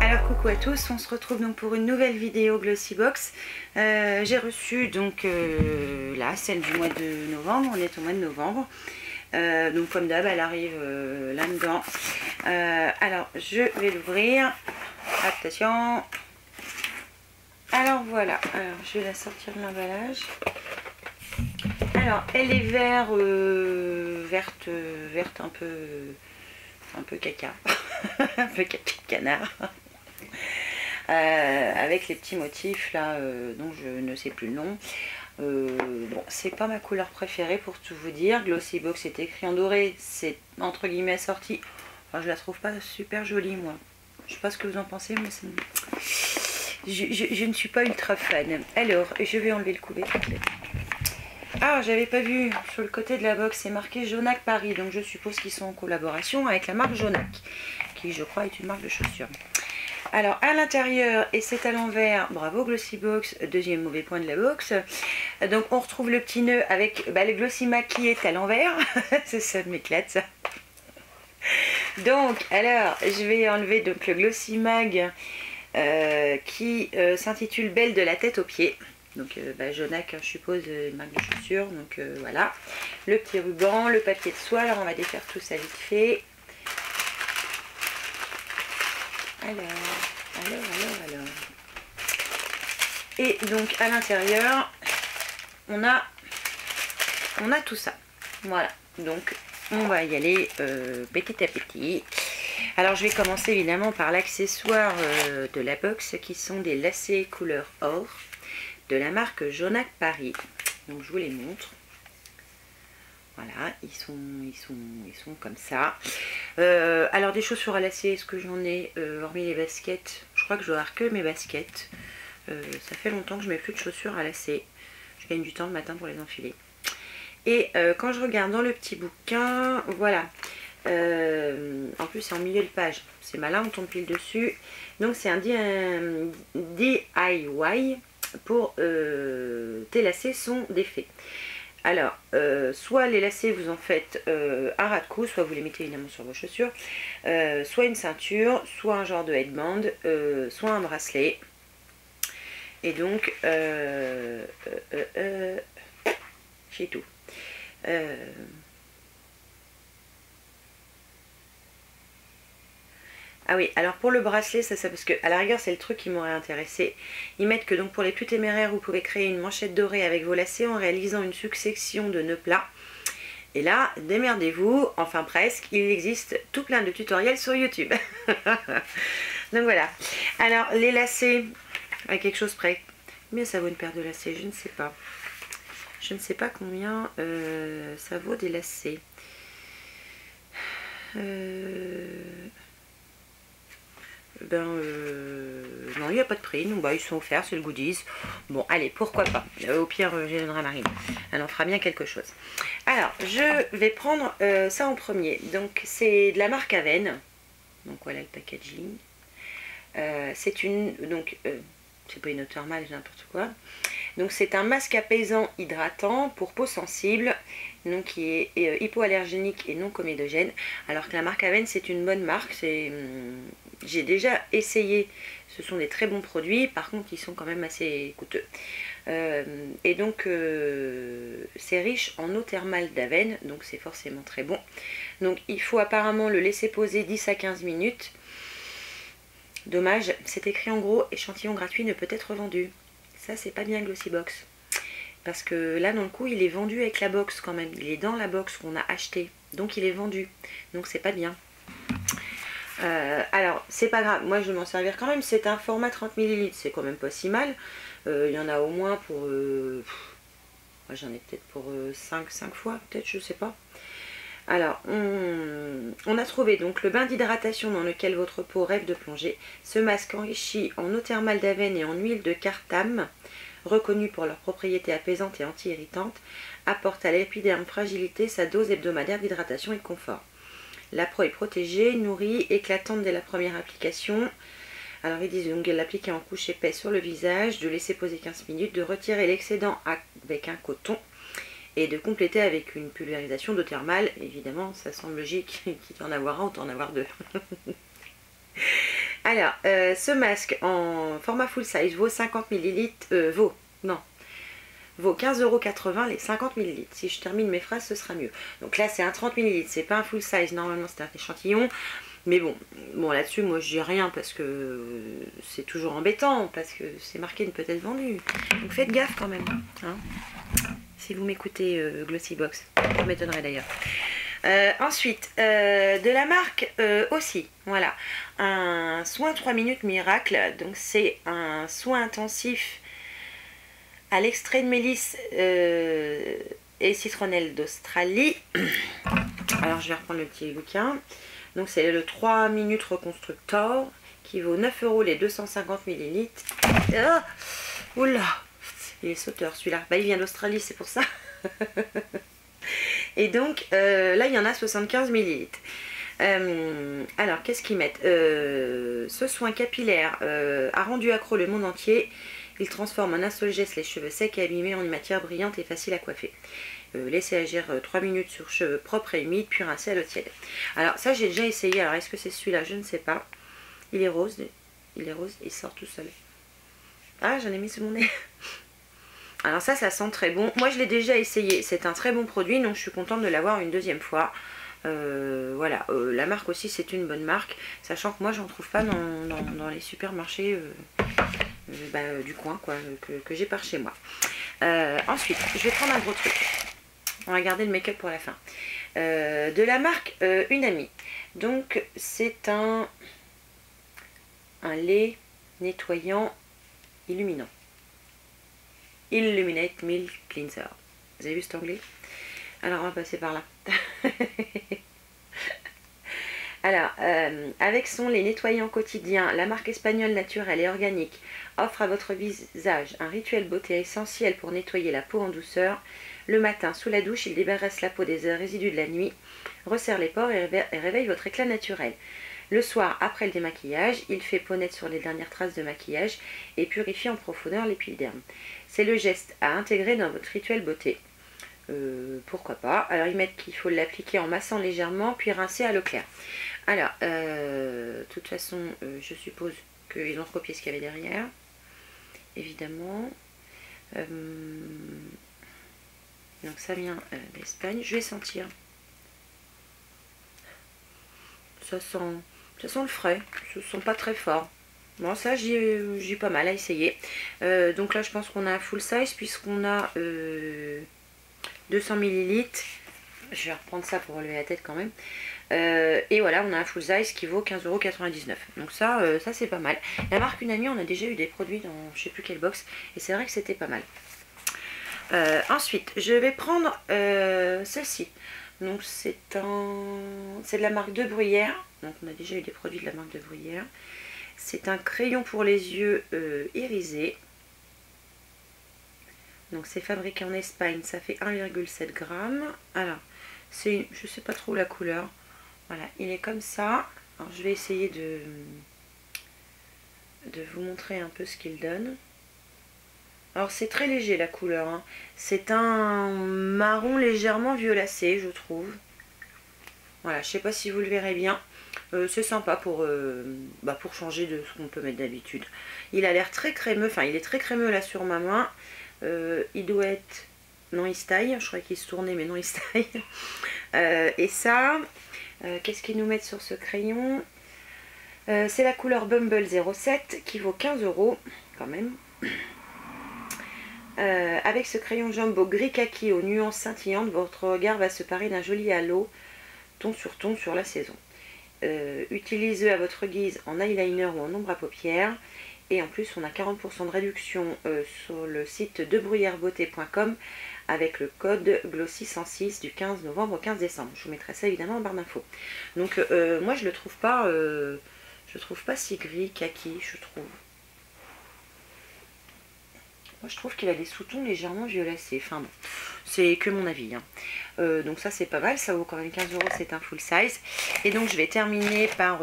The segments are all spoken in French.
Alors coucou à tous, on se retrouve donc pour une nouvelle vidéo Glossy Box. J'ai reçu donc là celle du mois de novembre, on est au mois de novembre. Donc comme d'hab elle arrive là-dedans. Alors je vais l'ouvrir. Attention. Alors voilà, alors, je vais la sortir de l'emballage. Alors elle est verte, verte un peu caca, un peu caca de canard. Avec les petits motifs là dont je ne sais plus le nom. Bon, c'est pas ma couleur préférée pour tout vous dire. Glossy Box est écrit en doré, c'est entre guillemets sorti. Enfin, je la trouve pas super jolie moi. Je sais pas ce que vous en pensez, mais je ne suis pas ultra fan. Alors, je vais enlever le couvercle. Ah, j'avais pas vu, sur le côté de la box, c'est marqué Jonak Paris. Donc je suppose qu'ils sont en collaboration avec la marque Jonak, qui je crois est une marque de chaussures. Alors à l'intérieur, et c'est à l'envers, bravo Glossy Box, deuxième mauvais point de la box. Donc on retrouve le petit nœud avec le Glossy qui est à l'envers. Ça m'éclate ça. Donc alors je vais enlever donc le Glossy Mag qui s'intitule Belle de la tête aux pieds. Donc Jonak, je suppose, marque de chaussures. Donc voilà, le petit ruban, le papier de soie. Alors on va défaire tout ça vite fait. Alors. Et donc à l'intérieur, on a tout ça. Voilà, donc on va y aller petit à petit. Alors je vais commencer évidemment par l'accessoire de la box qui sont des lacets couleur or de la marque Jonak Paris. Donc je vous les montre. Voilà, ils sont comme ça. Alors des chaussures à lacets, est-ce que j'en ai hormis les baskets? Je crois que je dois avoir que mes baskets. Ça fait longtemps que je mets plus de chaussures à lacets. Je gagne du temps le matin pour les enfiler. Et quand je regarde dans le petit bouquin, voilà. En plus c'est en milieu de page. C'est malin, on tombe pile dessus. Donc c'est un DIY pour tes lacets sont défaits. Alors, soit les lacets vous en faites un ras de cou, soit vous les mettez évidemment sur vos chaussures, soit une ceinture, soit un genre de headband, soit un bracelet. Et donc, j'ai tout. Ah oui, alors pour le bracelet, c'est ça, parce que à la rigueur, c'est le truc qui m'aurait intéressé. Ils mettent que donc pour les plus téméraires, vous pouvez créer une manchette dorée avec vos lacets en réalisant une succession de nœuds plats. Et là, démerdez-vous, enfin presque, il existe tout plein de tutoriels sur YouTube. Donc voilà. Alors, les lacets, à quelque chose près. Combien ça vaut une paire de lacets? Je ne sais pas. Je ne sais pas combien ça vaut des lacets. Non, il n'y a pas de prix, donc ils sont offerts, c'est le goodies. Bon, allez, pourquoi pas. Au pire, je les donnerai à Marine. Elle en fera bien quelque chose. Alors, je vais prendre ça en premier. Donc, c'est de la marque Avène. Donc, voilà le packaging. C'est une... Donc, c'est pas une eau thermale, n'importe quoi. Donc, c'est un masque apaisant hydratant pour peau sensible. Donc, qui est hypoallergénique et non comédogène. Alors que la marque Avène, c'est une bonne marque. C'est... J'ai déjà essayé, ce sont des très bons produits, par contre ils sont quand même assez coûteux. Et donc c'est riche en eau thermale d'Avène, donc c'est forcément très bon. Donc il faut apparemment le laisser poser 10 à 15 minutes. Dommage, c'est écrit en gros, échantillon gratuit ne peut être vendu. Ça c'est pas bien Glossy Box. Parce que là dans le coup il est vendu avec la box quand même, il est dans la box qu'on a acheté. Donc il est vendu, donc c'est pas bien. Alors c'est pas grave, moi je vais m'en servir quand même, c'est un format 30 ml, c'est quand même pas si mal. Il y en a au moins pour moi j'en ai peut-être pour 5 fois peut-être, je sais pas. Alors on a trouvé donc le bain d'hydratation dans lequel votre peau rêve de plonger. Ce masque enrichi en eau thermale d'Avène et en huile de cartame, reconnue pour leurs propriétés apaisantes et anti-irritantes, apporte à l'épiderme fragilité sa dose hebdomadaire d'hydratation et de confort. La peau est protégée, nourrie, éclatante dès la première application. Alors ils disent donc de l'appliquer en couche épaisse sur le visage, de laisser poser 15 minutes, de retirer l'excédent avec un coton et de compléter avec une pulvérisation d'eau thermale. Évidemment, ça semble logique, quitte à en avoir un, autant en avoir deux. Alors, ce masque en format full size vaut 50 ml, vaut 15,80 € les 50 ml. Si je termine mes phrases, ce sera mieux. Donc là, c'est un 30 ml, c'est pas un full size, normalement c'est un échantillon. Mais bon là-dessus, moi je dis rien parce que c'est toujours embêtant, parce que c'est marqué ne peut être vendu. Donc faites gaffe quand même, hein. Si vous m'écoutez, Glossy Box, ça m'étonnerait d'ailleurs. Ensuite, de la marque aussi, voilà, un soin 3 minutes miracle. Donc c'est un soin intensif à l'extrait de mélisse et citronnelle d'Australie. Alors je vais reprendre le petit bouquin. Donc c'est le 3 minutes reconstructor qui vaut 9 € les 250 ml. Oh, oula, il est sauteur celui-là. Bah, il vient d'Australie, c'est pour ça. Et donc là il y en a 75 ml. Alors qu'est-ce qu'ils mettent, ce soin capillaire a rendu accro le monde entier. Il transforme en un seul geste les cheveux secs et abîmés en une matière brillante et facile à coiffer. Laissez agir 3 minutes sur cheveux propres et humides, puis rincez à l'eau tiède. Alors ça j'ai déjà essayé, alors est-ce que c'est celui-là? Je ne sais pas. Il est rose, il sort tout seul. Ah, j'en ai mis sous mon nez. Alors ça, ça sent très bon. Moi je l'ai déjà essayé, c'est un très bon produit, donc je suis contente de l'avoir une deuxième fois. Voilà, la marque aussi c'est une bonne marque, sachant que moi j'en trouve pas dans les supermarchés du coin, quoi, que j'ai par chez moi. Ensuite, je vais prendre un gros truc. On va garder le make-up pour la fin. De la marque Unami. Donc, c'est un lait nettoyant illuminant. Illuminate Milk Cleanser. Vous avez vu cet anglais? Alors, on va passer par là. Alors, avec son lait nettoyant quotidien, la marque espagnole naturelle et organique offre à votre visage un rituel beauté essentiel pour nettoyer la peau en douceur. Le matin, sous la douche, il débarrasse la peau des résidus de la nuit, resserre les pores et réveille votre éclat naturel. Le soir, après le démaquillage, il fait peau nette sur les dernières traces de maquillage et purifie en profondeur l'épiderme. C'est le geste à intégrer dans votre rituel beauté. Pourquoi pas. Alors ils mettent qu'il faut l'appliquer en massant légèrement puis rincer à l'eau claire. Alors de toute façon je suppose qu'ils ont recopié ce qu'il y avait derrière, évidemment. Donc ça vient d'Espagne. Je vais sentir, ça sent le frais, ça sent pas très fort. Bon, ça j'ai pas mal à essayer. Donc là je pense qu'on a un full size puisqu'on a 200 ml, je vais reprendre ça pour relever la tête quand même. Et voilà, on a un full size qui vaut 15,99 €. Donc ça, ça c'est pas mal. La marque Unami, on a déjà eu des produits dans je sais plus quelle box. Et c'est vrai que c'était pas mal. Ensuite, je vais prendre celle-ci. Donc c'est de la marque De Bruyère. Donc on a déjà eu des produits de la marque De Bruyère. C'est un crayon pour les yeux irisé. Donc c'est fabriqué en Espagne, ça fait 1,7 g. Alors, je sais pas trop la couleur. Voilà, il est comme ça. Alors je vais essayer de vous montrer un peu ce qu'il donne. Alors c'est très léger la couleur, hein. C'est un marron légèrement violacé, je trouve. Voilà, je sais pas si vous le verrez bien. C'est sympa pour changer de ce qu'on peut mettre d'habitude. Il a l'air très crémeux, enfin il est très crémeux là sur ma main. Il doit être... Non, il se taille. Je croyais qu'il se tournait, mais non, il se taille. Et ça, qu'est-ce qu'ils nous mettent sur ce crayon? C'est la couleur Bumble 07 qui vaut 15 € quand même. Avec ce crayon jumbo gris kaki aux nuances scintillantes, votre regard va se parer d'un joli halo, ton sur la saison. Utilisez-le à votre guise en eyeliner ou en ombre à paupières. Et en plus, on a 40% de réduction sur le site debruyèrebeauté.com avec le code Glossy106 du 15 novembre au 15 décembre. Je vous mettrai ça évidemment en barre d'infos. Donc moi, je le trouve pas si gris, kaki, je trouve. Moi je trouve qu'il a des sous-tons légèrement violacés. Enfin bon, c'est que mon avis. Hein. Donc ça c'est pas mal, ça vaut quand même 15 €, c'est un full size. Et donc je vais terminer par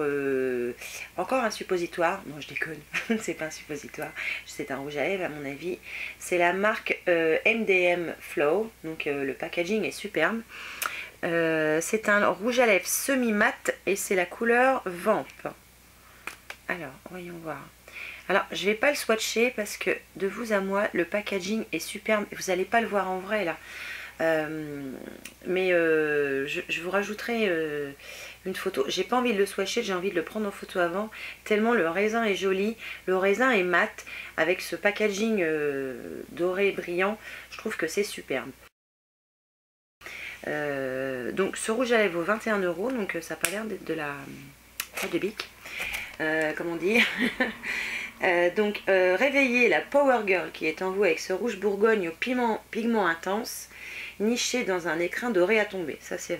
encore un suppositoire. Non je déconne, c'est pas un suppositoire, c'est un rouge à lèvres à mon avis. C'est la marque MDM Flow, donc le packaging est superbe. C'est un rouge à lèvres semi-mat et c'est la couleur Vamp. Alors voyons voir. Alors, je ne vais pas le swatcher parce que de vous à moi, le packaging est superbe. Vous n'allez pas le voir en vrai là. Je vous rajouterai une photo. J'ai pas envie de le swatcher, j'ai envie de le prendre en photo avant. Tellement le raisin est joli. Le raisin est mat. Avec ce packaging doré brillant, je trouve que c'est superbe. Donc, ce rouge à lèvres vaut 21 €. Donc, ça n'a pas l'air d'être de la... pas de bique. Comment dire. Réveillez la Power Girl qui est en vous avec ce rouge bourgogne au pigment intense, niché dans un écrin doré à tomber, ça c'est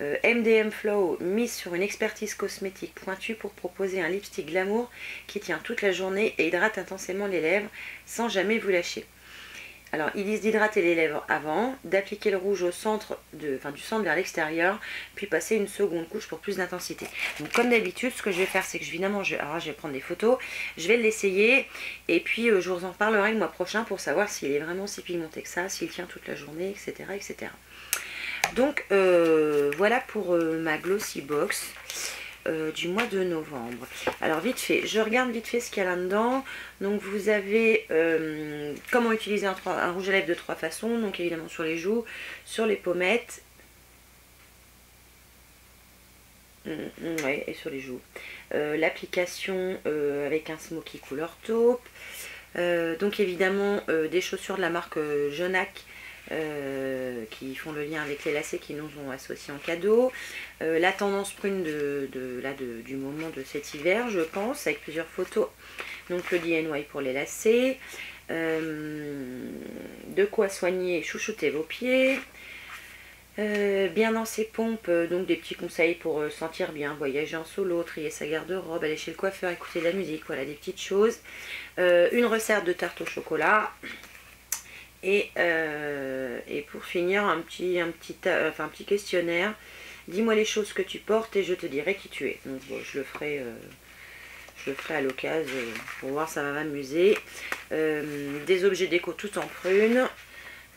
vrai. MDM Flow mise sur une expertise cosmétique pointue pour proposer un lipstick glamour qui tient toute la journée et hydrate intensément les lèvres sans jamais vous lâcher. Alors, ils disent d'hydrater les lèvres avant, d'appliquer le rouge au centre, du centre vers l'extérieur, puis passer une seconde couche pour plus d'intensité. Donc, comme d'habitude, ce que je vais faire, c'est que évidemment, je vais prendre des photos, je vais l'essayer, et puis je vous en parlerai le mois prochain pour savoir s'il est vraiment si pigmenté que ça, s'il tient toute la journée, etc. etc. Donc, voilà pour ma Glossy Box. Du mois de novembre. Alors vite fait, je regarde vite fait ce qu'il y a là-dedans. Donc vous avez comment utiliser un rouge à lèvres de 3 façons. Donc évidemment sur les joues, sur les pommettes, ouais, et sur les joues. L'application avec un smoky couleur taupe. Donc évidemment des chaussures de la marque Jonak. Qui font le lien avec les lacets qui nous ont associés en cadeau, la tendance prune du moment de cet hiver je pense, avec plusieurs photos, donc le DIY pour les lacets, de quoi soigner et chouchouter vos pieds, bien dans ses pompes, donc des petits conseils pour sentir bien, voyager en solo, trier sa garde-robe, aller chez le coiffeur, écouter de la musique, voilà des petites choses, une recette de tarte au chocolat. Et pour finir, un petit questionnaire. Dis-moi les choses que tu portes et je te dirai qui tu es. Donc bon, je le ferai à l'occasion pour voir, ça va m'amuser. Des objets déco tout en prune.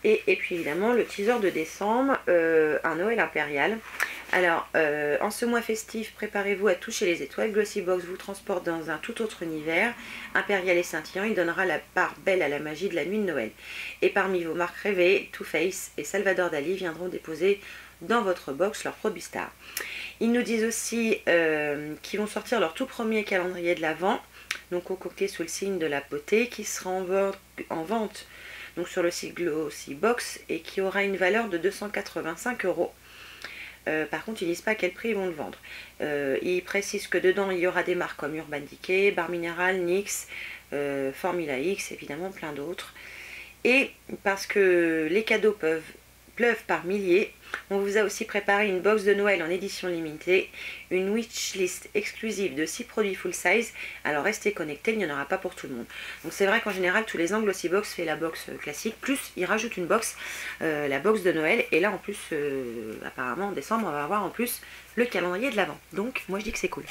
Et puis évidemment le teaser de décembre, un Noël impérial. Alors, en ce mois festif, préparez-vous à toucher les étoiles. Glossy Box vous transporte dans un tout autre univers, impérial et scintillant. Il donnera la part belle à la magie de la nuit de Noël. Et parmi vos marques rêvées, Too Faced et Salvador Dali viendront déposer dans votre box leurs produits stars. Ils nous disent aussi qu'ils vont sortir leur tout premier calendrier de l'Avent, donc concocté sous le signe de la potée, qui sera en vente donc sur le site Glossy Box et qui aura une valeur de 285 €. Par contre, ils ne disent pas à quel prix ils vont le vendre. Ils précisent que dedans, il y aura des marques comme Urban Decay, Bare Minerals, NYX, Formula X, évidemment plein d'autres. Et parce que les cadeaux pleuvent par milliers, on vous a aussi préparé une box de Noël en édition limitée, une wishlist exclusive de 6 produits full size. Alors restez connectés, il n'y en aura pas pour tout le monde. Donc c'est vrai qu'en général, tous les ans, Glossy Box fait la box classique, plus ils rajoutent une box, la box de Noël. Et là en plus, apparemment en décembre, on va avoir en plus le calendrier de l'Avent. Donc moi je dis que c'est cool.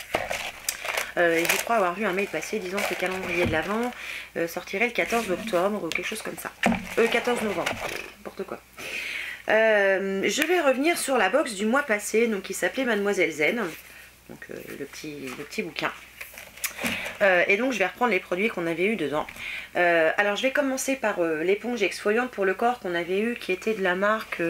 Je crois avoir vu un mail passer disant que le calendrier de l'Avent sortirait le 14 octobre ou quelque chose comme ça. 14 novembre, n'importe quoi. Je vais revenir sur la box du mois passé, donc qui s'appelait Mademoiselle Zen, donc le petit bouquin. Et donc je vais reprendre les produits qu'on avait eu dedans. Alors je vais commencer par l'éponge exfoliante pour le corps qu'on avait eu, qui était de la marque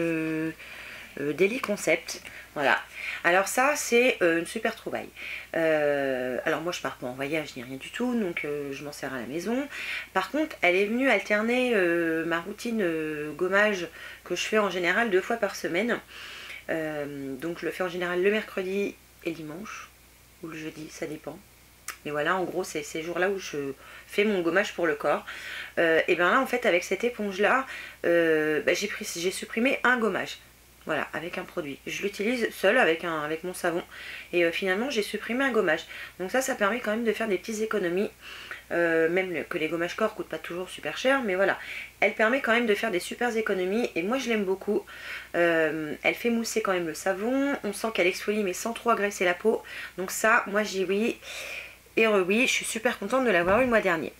Daily Concept. Voilà. Alors ça c'est une super trouvaille. Alors moi je pars pas en voyage ni rien du tout, donc je m'en sers à la maison. Par contre elle est venue alterner ma routine gommage que je fais en général 2 fois par semaine. Donc je le fais en général le mercredi et le dimanche, ou le jeudi, ça dépend. Mais voilà, en gros, c'est ces jours-là où je fais mon gommage pour le corps. Et bien là, en fait, avec cette éponge-là, j'ai supprimé un gommage. Voilà, avec un produit. Je l'utilise seule avec mon savon. Et finalement, j'ai supprimé un gommage. Donc ça permet quand même de faire des petites économies. Même que les gommages corps ne coûtent pas toujours super cher. Mais voilà, elle permet quand même de faire des super économies. Et moi, je l'aime beaucoup. Elle fait mousser quand même le savon. On sent qu'elle exfolie mais sans trop agresser la peau. Donc ça, moi, j'ai oui. Et oui, je suis super contente de l'avoir eu le mois dernier.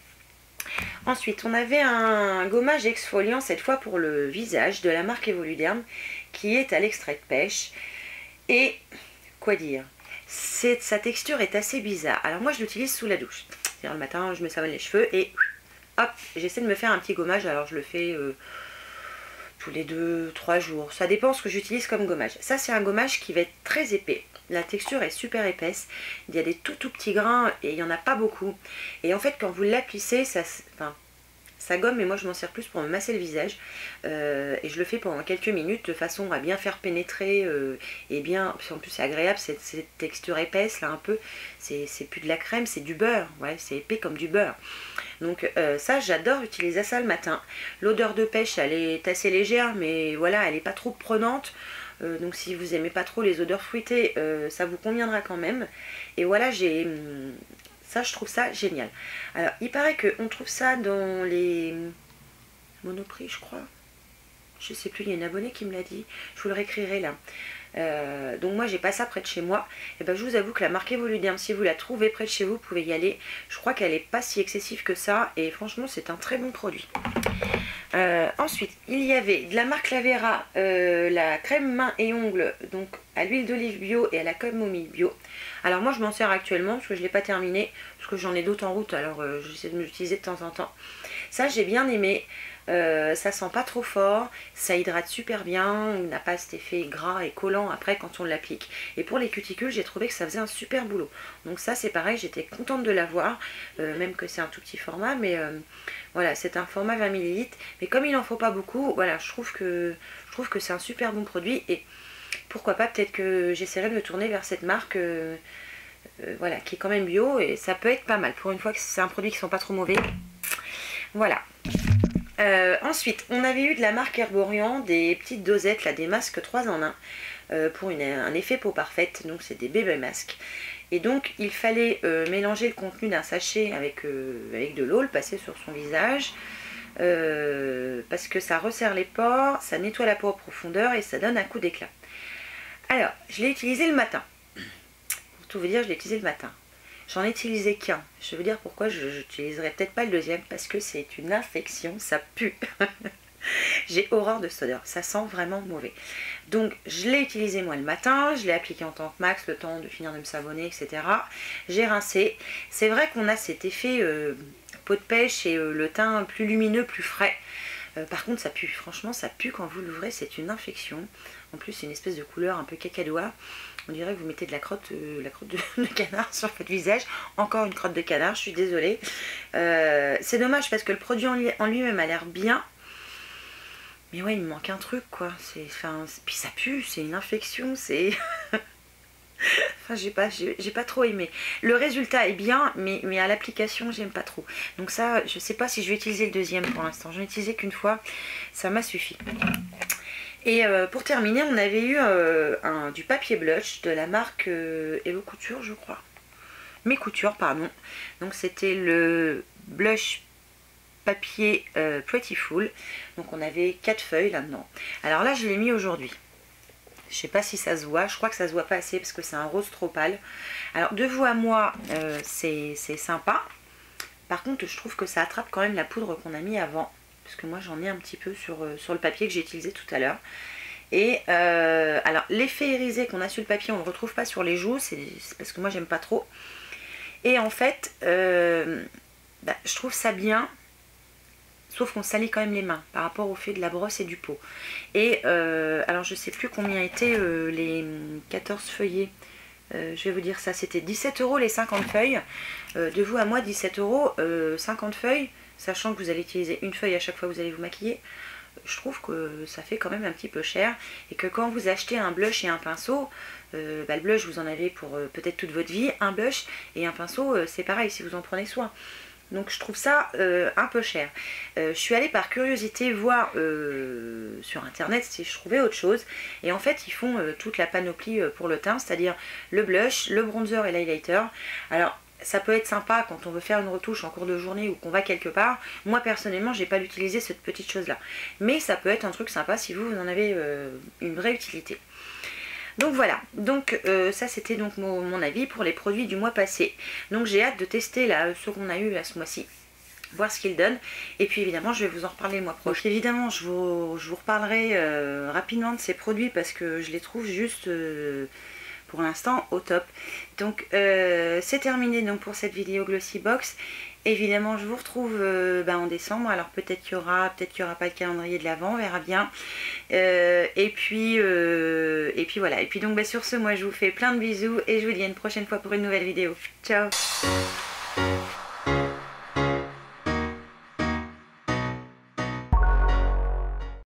Ensuite, on avait un gommage exfoliant, cette fois pour le visage, de la marque Evoluderm, qui est à l'extrait de pêche. Et quoi dire, sa texture est assez bizarre. Alors moi, je l'utilise sous la douche. C'est-à-dire le matin, je me savonne les cheveux et hop, j'essaie de me faire un petit gommage. Alors je le fais tous les 2-3 jours. Ça dépend ce que j'utilise comme gommage. Ça, c'est un gommage qui va être très épais. La texture est super épaisse, il y a des tout petits grains et il n'y en a pas beaucoup. Et en fait quand vous l'appuissez, ça gomme, mais moi je m'en sers plus pour me masser le visage. Et je le fais pendant quelques minutes de façon à bien faire pénétrer et bien... En plus c'est agréable, cette texture épaisse là un peu, c'est plus de la crème, c'est du beurre, ouais, c'est épais comme du beurre. Donc ça, j'adore utiliser ça le matin. L'odeur de pêche, elle est assez légère, mais voilà, elle n'est pas trop prenante. Donc si vous n'aimez pas trop les odeurs fruitées, ça vous conviendra quand même. Et voilà, ça, je trouve ça génial. Alors, il paraît qu'on trouve ça dans les Monoprix, je crois. Je sais plus, il y a une abonnée qui me l'a dit. Je vous le réécrirai là. Donc moi, j'ai pas ça près de chez moi. Et ben, je vous avoue que la marque Evoluderm, si vous la trouvez près de chez vous, vous pouvez y aller. Je crois qu'elle n'est pas si excessive que ça. Et franchement, c'est un très bon produit. Ensuite, il y avait de la marque Lavera, la crème main et ongles, donc à l'huile d'olive bio et à la camomille bio. Alors moi je m'en sers actuellement parce que je ne l'ai pas terminée, parce que j'en ai d'autres en route, alors j'essaie de m'utiliser de temps en temps. Ça, j'ai bien aimé, ça sent pas trop fort, ça hydrate super bien, on n'a pas cet effet gras et collant après quand on l'applique. Et pour les cuticules, j'ai trouvé que ça faisait un super boulot. Donc ça c'est pareil, j'étais contente de l'avoir, même que c'est un tout petit format, mais voilà, c'est un format 20 ml. Mais comme il n'en faut pas beaucoup, voilà, je trouve que c'est un super bon produit. Et pourquoi pas, peut-être que j'essaierai de me tourner vers cette marque voilà, qui est quand même bio, et ça peut être pas mal. Pour une fois que c'est un produit qui ne sent pas trop mauvais. Voilà. Ensuite, on avait eu de la marque Herborian des petites dosettes, là, des masques 3 en 1 pour un effet peau parfaite. Donc c'est des bébés masques. Et donc il fallait mélanger le contenu d'un sachet avec de l'eau, le passer sur son visage. Parce que ça resserre les pores, ça nettoie la peau en profondeur et ça donne un coup d'éclat. Alors, je l'ai utilisé le matin. Pour tout vous dire, je l'ai utilisé le matin. J'en ai utilisé qu'un. Je vais vous dire pourquoi je n'utiliserai peut-être pas le deuxième. Parce que c'est une infection, ça pue. J'ai horreur de cette odeur, ça sent vraiment mauvais. Donc je l'ai utilisé moi le matin, je l'ai appliqué en tant que max, le temps de finir de me savonner, etc. J'ai rincé. C'est vrai qu'on a cet effet peau de pêche et le teint plus lumineux, plus frais. Par contre ça pue, franchement ça pue quand vous l'ouvrez, c'est une infection. En plus c'est une espèce de couleur un peu cacadois. On dirait que vous mettez de la crotte de canard sur votre visage. Encore une crotte de canard, je suis désolée. C'est dommage parce que le produit en lui-même a l'air bien. Mais ouais, il me manque un truc, quoi. Puis ça pue, c'est une infection, c'est... enfin, j'ai pas trop aimé. Le résultat est bien, mais à l'application, j'aime pas trop. Donc ça, je sais pas si je vais utiliser le deuxième pour l'instant. Je n'ai utilisé qu'une fois, ça m'a suffi. Et pour terminer, on avait eu du papier blush de la marque Mes Coutures, je crois. Mes Coutures, pardon. Donc c'était le blush papier Pretty Full. Donc on avait 4 feuilles là-dedans. Alors là je l'ai mis aujourd'hui. Je sais pas si ça se voit, je crois que ça se voit pas assez parce que c'est un rose trop pâle. Alors de vous à moi c'est sympa. Par contre je trouve que ça attrape quand même la poudre qu'on a mis avant. Parce que moi j'en ai un petit peu sur le papier que j'ai utilisé tout à l'heure. Et alors l'effet irisé qu'on a sur le papier on ne le retrouve pas sur les joues. C'est parce que moi j'aime pas trop. Et en fait je trouve ça bien. Sauf qu'on salit quand même les mains par rapport au fait de la brosse et du pot. Et alors je sais plus combien étaient les 14 feuillets. Je vais vous dire ça, c'était 17 € les 50 feuilles. De vous à moi 17 €, 50 feuilles, sachant que vous allez utiliser une feuille à chaque fois que vous allez vous maquiller. Je trouve que ça fait quand même un petit peu cher. Et que quand vous achetez un blush et un pinceau, le blush vous en avez pour peut-être toute votre vie. Un blush et un pinceau c'est pareil si vous en prenez soin. Donc je trouve ça un peu cher. Je suis allée par curiosité voir sur internet si je trouvais autre chose. Et en fait ils font toute la panoplie pour le teint, c'est-à-dire le blush, le bronzer et l'highlighter. Alors ça peut être sympa quand on veut faire une retouche en cours de journée ou qu'on va quelque part. Moi personnellement j'ai pas utilisé cette petite chose là. Mais ça peut être un truc sympa si vous en avez une vraie utilité. Donc voilà, donc ça c'était donc mon avis pour les produits du mois passé. Donc j'ai hâte de tester là, ce qu'on a eu là ce mois-ci, voir ce qu'il donne. Et puis évidemment je vais vous en reparler le mois prochain. Donc, évidemment je vous reparlerai rapidement de ces produits parce que je les trouve juste pour l'instant au top. Donc c'est terminé donc pour cette vidéo Glossy Box. Évidemment je vous retrouve en décembre, alors peut-être qu'il y aura pas de calendrier de l'avant, on verra bien. Et puis voilà, et puis donc sur ce moi je vous fais plein de bisous et je vous dis à une prochaine fois pour une nouvelle vidéo. Ciao.